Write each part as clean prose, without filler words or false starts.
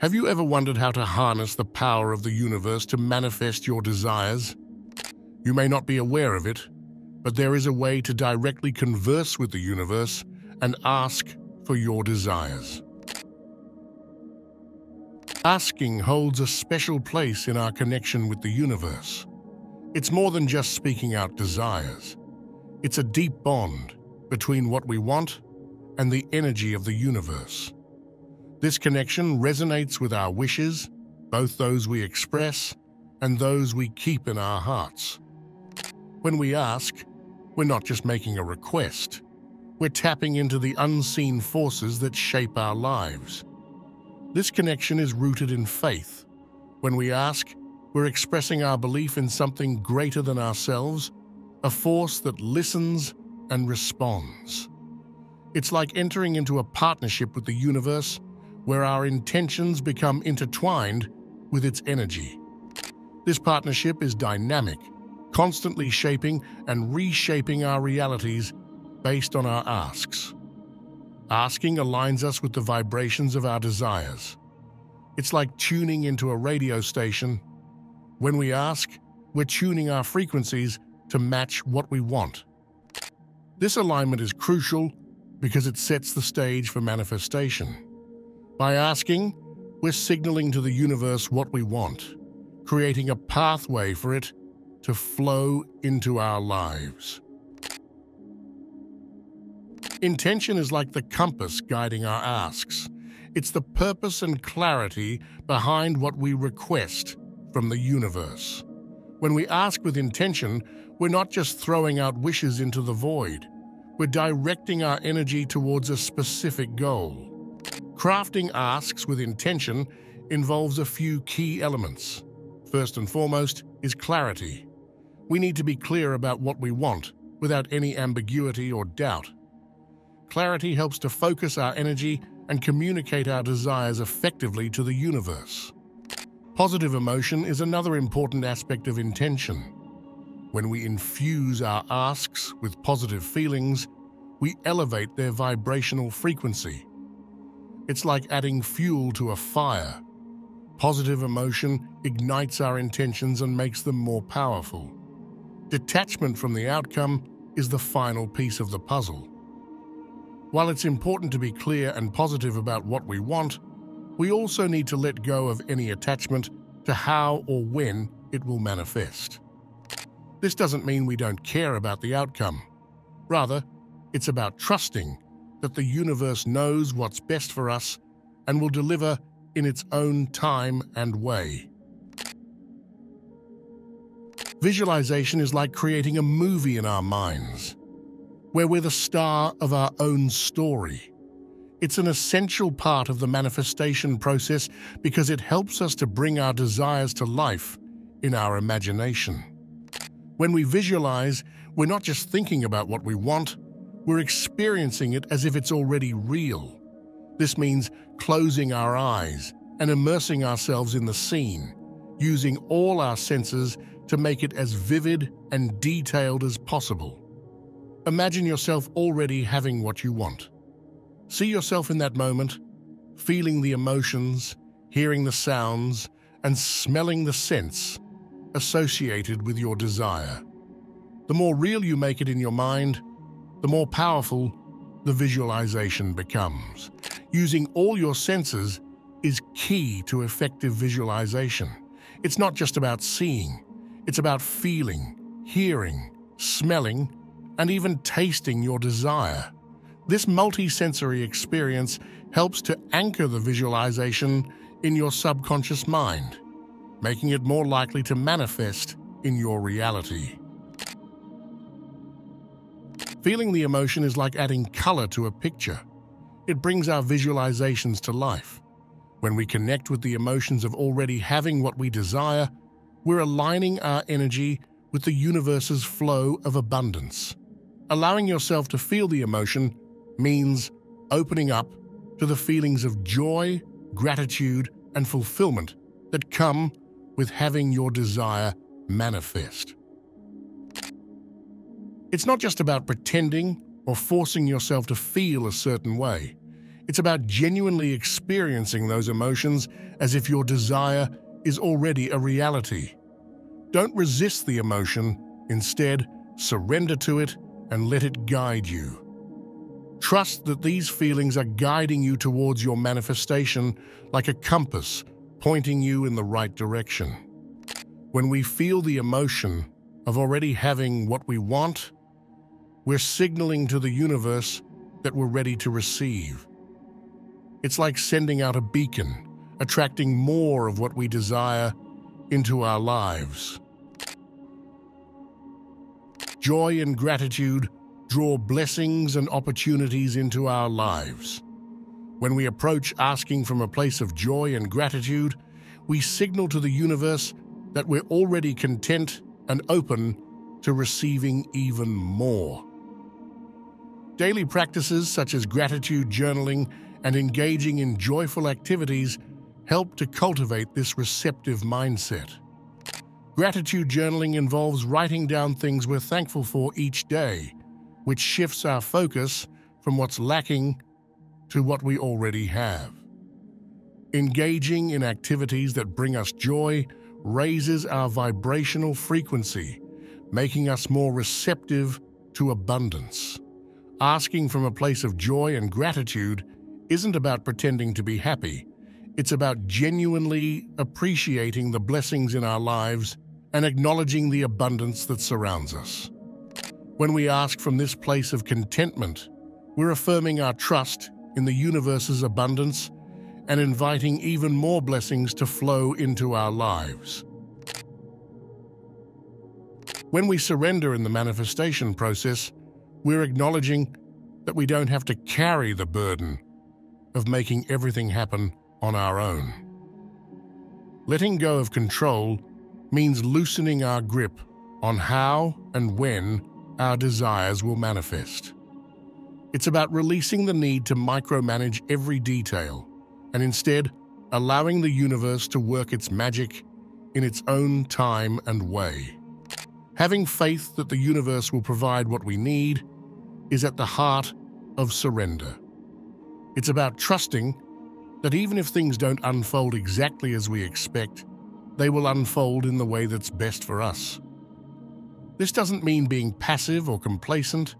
Have you ever wondered how to harness the power of the universe to manifest your desires? You may not be aware of it, but there is a way to directly converse with the universe and ask for your desires. Asking holds a special place in our connection with the universe. It's more than just speaking out desires. It's a deep bond between what we want and the energy of the universe. This connection resonates with our wishes, both those we express and those we keep in our hearts. When we ask, we're not just making a request, we're tapping into the unseen forces that shape our lives. This connection is rooted in faith. When we ask, we're expressing our belief in something greater than ourselves, a force that listens and responds. It's like entering into a partnership with the universe where our intentions become intertwined with its energy. This partnership is dynamic, constantly shaping and reshaping our realities based on our asks. Asking aligns us with the vibrations of our desires. It's like tuning into a radio station. When we ask, we're tuning our frequencies to match what we want. This alignment is crucial because it sets the stage for manifestation. By asking, we're signaling to the universe what we want, creating a pathway for it to flow into our lives. Intention is like the compass guiding our asks. It's the purpose and clarity behind what we request from the universe. When we ask with intention, we're not just throwing out wishes into the void. We're directing our energy towards a specific goal. Crafting asks with intention involves a few key elements. First and foremost is clarity. We need to be clear about what we want without any ambiguity or doubt. Clarity helps to focus our energy and communicate our desires effectively to the universe. Positive emotion is another important aspect of intention. When we infuse our asks with positive feelings, we elevate their vibrational frequency. It's like adding fuel to a fire. Positive emotion ignites our intentions and makes them more powerful. Detachment from the outcome is the final piece of the puzzle. While it's important to be clear and positive about what we want, we also need to let go of any attachment to how or when it will manifest. This doesn't mean we don't care about the outcome. Rather, it's about trusting that the universe knows what's best for us and will deliver in its own time and way. Visualization is like creating a movie in our minds, where we're the star of our own story. It's an essential part of the manifestation process because it helps us to bring our desires to life in our imagination. When we visualize, we're not just thinking about what we want, we're experiencing it as if it's already real. This means closing our eyes and immersing ourselves in the scene, using all our senses to make it as vivid and detailed as possible. Imagine yourself already having what you want. See yourself in that moment, feeling the emotions, hearing the sounds, and smelling the scents associated with your desire. The more real you make it in your mind, the more powerful the visualization becomes. Using all your senses is key to effective visualization. It's not just about seeing, it's about feeling, hearing, smelling, and even tasting your desire. This multi-sensory experience helps to anchor the visualization in your subconscious mind, making it more likely to manifest in your reality. Feeling the emotion is like adding color to a picture. It brings our visualizations to life. When we connect with the emotions of already having what we desire, we're aligning our energy with the universe's flow of abundance. Allowing yourself to feel the emotion means opening up to the feelings of joy, gratitude, and fulfillment that come with having your desire manifest. It's not just about pretending or forcing yourself to feel a certain way. It's about genuinely experiencing those emotions as if your desire is already a reality. Don't resist the emotion. Instead, surrender to it and let it guide you. Trust that these feelings are guiding you towards your manifestation like a compass pointing you in the right direction. When we feel the emotion of already having what we want, we're signaling to the universe that we're ready to receive. It's like sending out a beacon, attracting more of what we desire into our lives. Joy and gratitude draw blessings and opportunities into our lives. When we approach asking from a place of joy and gratitude, we signal to the universe that we're already content and open to receiving even more. Daily practices such as gratitude journaling and engaging in joyful activities help to cultivate this receptive mindset. Gratitude journaling involves writing down things we're thankful for each day, which shifts our focus from what's lacking to what we already have. Engaging in activities that bring us joy raises our vibrational frequency, making us more receptive to abundance. Asking from a place of joy and gratitude isn't about pretending to be happy. It's about genuinely appreciating the blessings in our lives and acknowledging the abundance that surrounds us. When we ask from this place of contentment, we're affirming our trust in the universe's abundance and inviting even more blessings to flow into our lives. When we surrender in the manifestation process, we're acknowledging that we don't have to carry the burden of making everything happen on our own. Letting go of control means loosening our grip on how and when our desires will manifest. It's about releasing the need to micromanage every detail and instead allowing the universe to work its magic in its own time and way. Having faith that the universe will provide what we need is at the heart of surrender. It's about trusting that even if things don't unfold exactly as we expect, they will unfold in the way that's best for us. This doesn't mean being passive or complacent.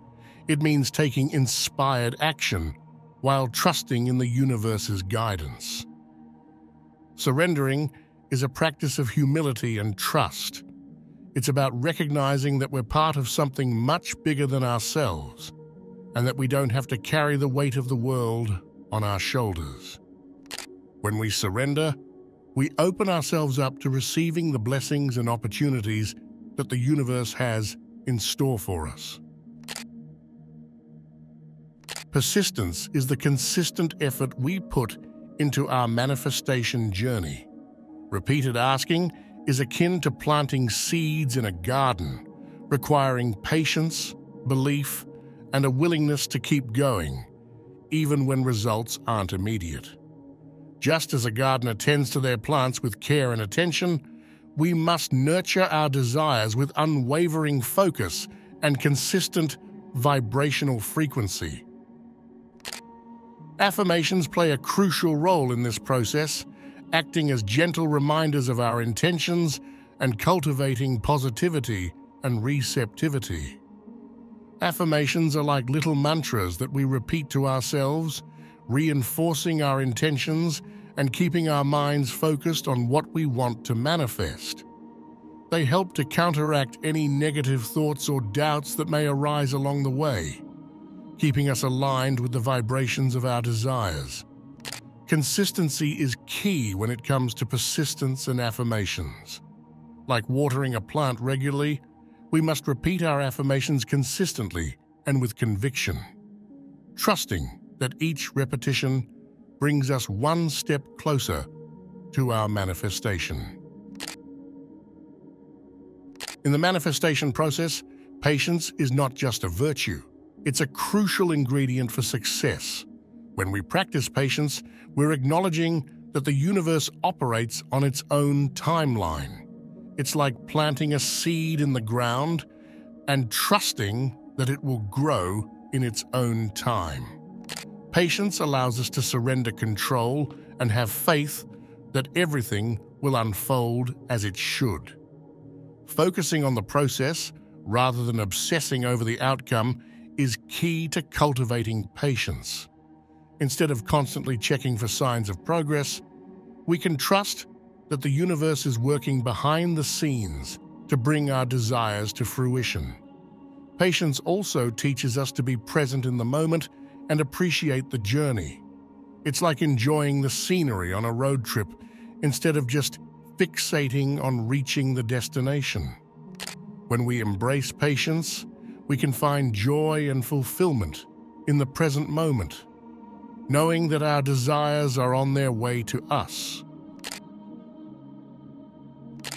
It means taking inspired action while trusting in the universe's guidance. Surrendering is a practice of humility and trust. It's about recognizing that we're part of something much bigger than ourselves and that we don't have to carry the weight of the world on our shoulders. When we surrender, we open ourselves up to receiving the blessings and opportunities that the universe has in store for us. Persistence is the consistent effort we put into our manifestation journey. Repeated asking is akin to planting seeds in a garden, requiring patience, belief, and a willingness to keep going, even when results aren't immediate. Just as a gardener tends to their plants with care and attention, we must nurture our desires with unwavering focus and consistent vibrational frequency. Affirmations play a crucial role in this process, acting as gentle reminders of our intentions and cultivating positivity and receptivity. Affirmations are like little mantras that we repeat to ourselves, reinforcing our intentions and keeping our minds focused on what we want to manifest. They help to counteract any negative thoughts or doubts that may arise along the way, keeping us aligned with the vibrations of our desires. Consistency is key when it comes to persistence and affirmations. Like watering a plant regularly, we must repeat our affirmations consistently and with conviction, trusting that each repetition brings us one step closer to our manifestation. In the manifestation process, patience is not just a virtue, it's a crucial ingredient for success. When we practice patience, we're acknowledging that the universe operates on its own timeline. It's like planting a seed in the ground and trusting that it will grow in its own time. Patience allows us to surrender control and have faith that everything will unfold as it should. Focusing on the process rather than obsessing over the outcome is key to cultivating patience. Instead of constantly checking for signs of progress, we can trust that the universe is working behind the scenes to bring our desires to fruition. Patience also teaches us to be present in the moment and appreciate the journey. It's like enjoying the scenery on a road trip instead of just fixating on reaching the destination. When we embrace patience, we can find joy and fulfillment in the present moment, knowing that our desires are on their way to us.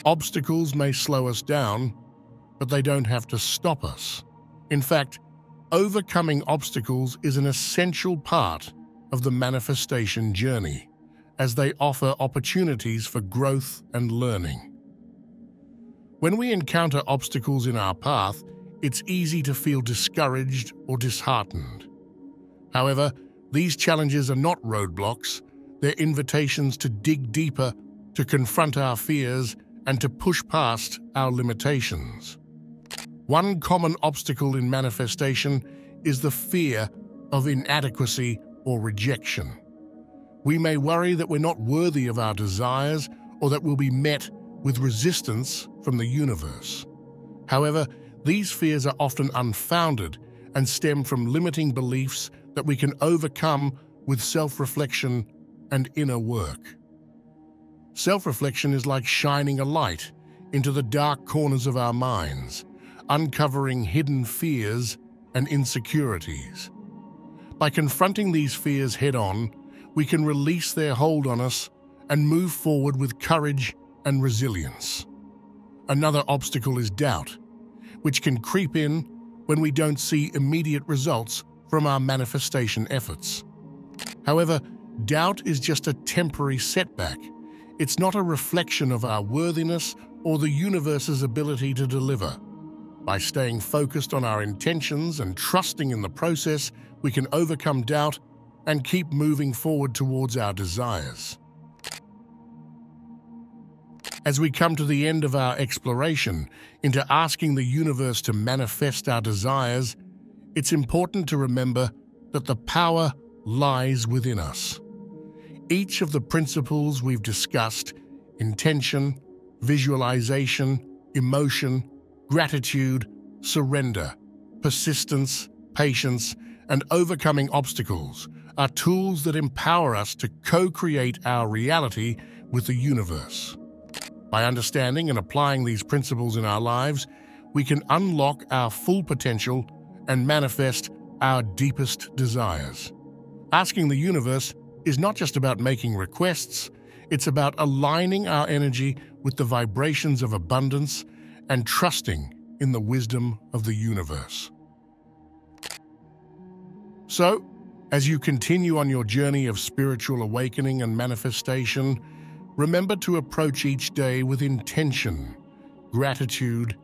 Obstacles may slow us down, but they don't have to stop us. In fact, overcoming obstacles is an essential part of the manifestation journey, as they offer opportunities for growth and learning. When we encounter obstacles in our path, it's easy to feel discouraged or disheartened. However, these challenges are not roadblocks, they're invitations to dig deeper, to confront our fears, and to push past our limitations. One common obstacle in manifestation is the fear of inadequacy or rejection. We may worry that we're not worthy of our desires or that we'll be met with resistance from the universe. However, these fears are often unfounded and stem from limiting beliefs that we can overcome with self-reflection and inner work. Self-reflection is like shining a light into the dark corners of our minds, uncovering hidden fears and insecurities. By confronting these fears head-on, we can release their hold on us and move forward with courage and resilience. Another obstacle is doubt, which can creep in when we don't see immediate results from our manifestation efforts. However, doubt is just a temporary setback. It's not a reflection of our worthiness or the universe's ability to deliver. By staying focused on our intentions and trusting in the process, we can overcome doubt and keep moving forward towards our desires. As we come to the end of our exploration into asking the universe to manifest our desires, it's important to remember that the power lies within us. Each of the principles we've discussed, intention, visualization, emotion, gratitude, surrender, persistence, patience, and overcoming obstacles, are tools that empower us to co-create our reality with the universe. By understanding and applying these principles in our lives, we can unlock our full potential and manifest our deepest desires. Asking the universe is not just about making requests, it's about aligning our energy with the vibrations of abundance and trusting in the wisdom of the universe. So, as you continue on your journey of spiritual awakening and manifestation, remember to approach each day with intention, gratitude,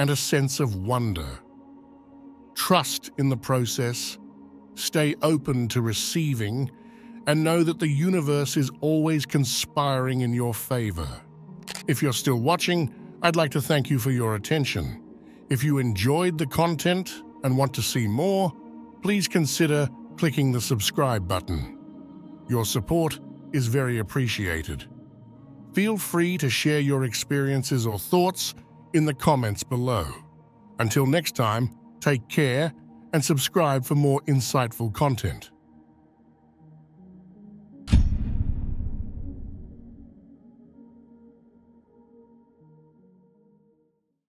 and a sense of wonder. Trust in the process, stay open to receiving, and know that the universe is always conspiring in your favor. If you're still watching, I'd like to thank you for your attention. If you enjoyed the content and want to see more, please consider clicking the subscribe button. Your support is very appreciated. Feel free to share your experiences or thoughts in the comments below. Until next time, take care and subscribe for more insightful content.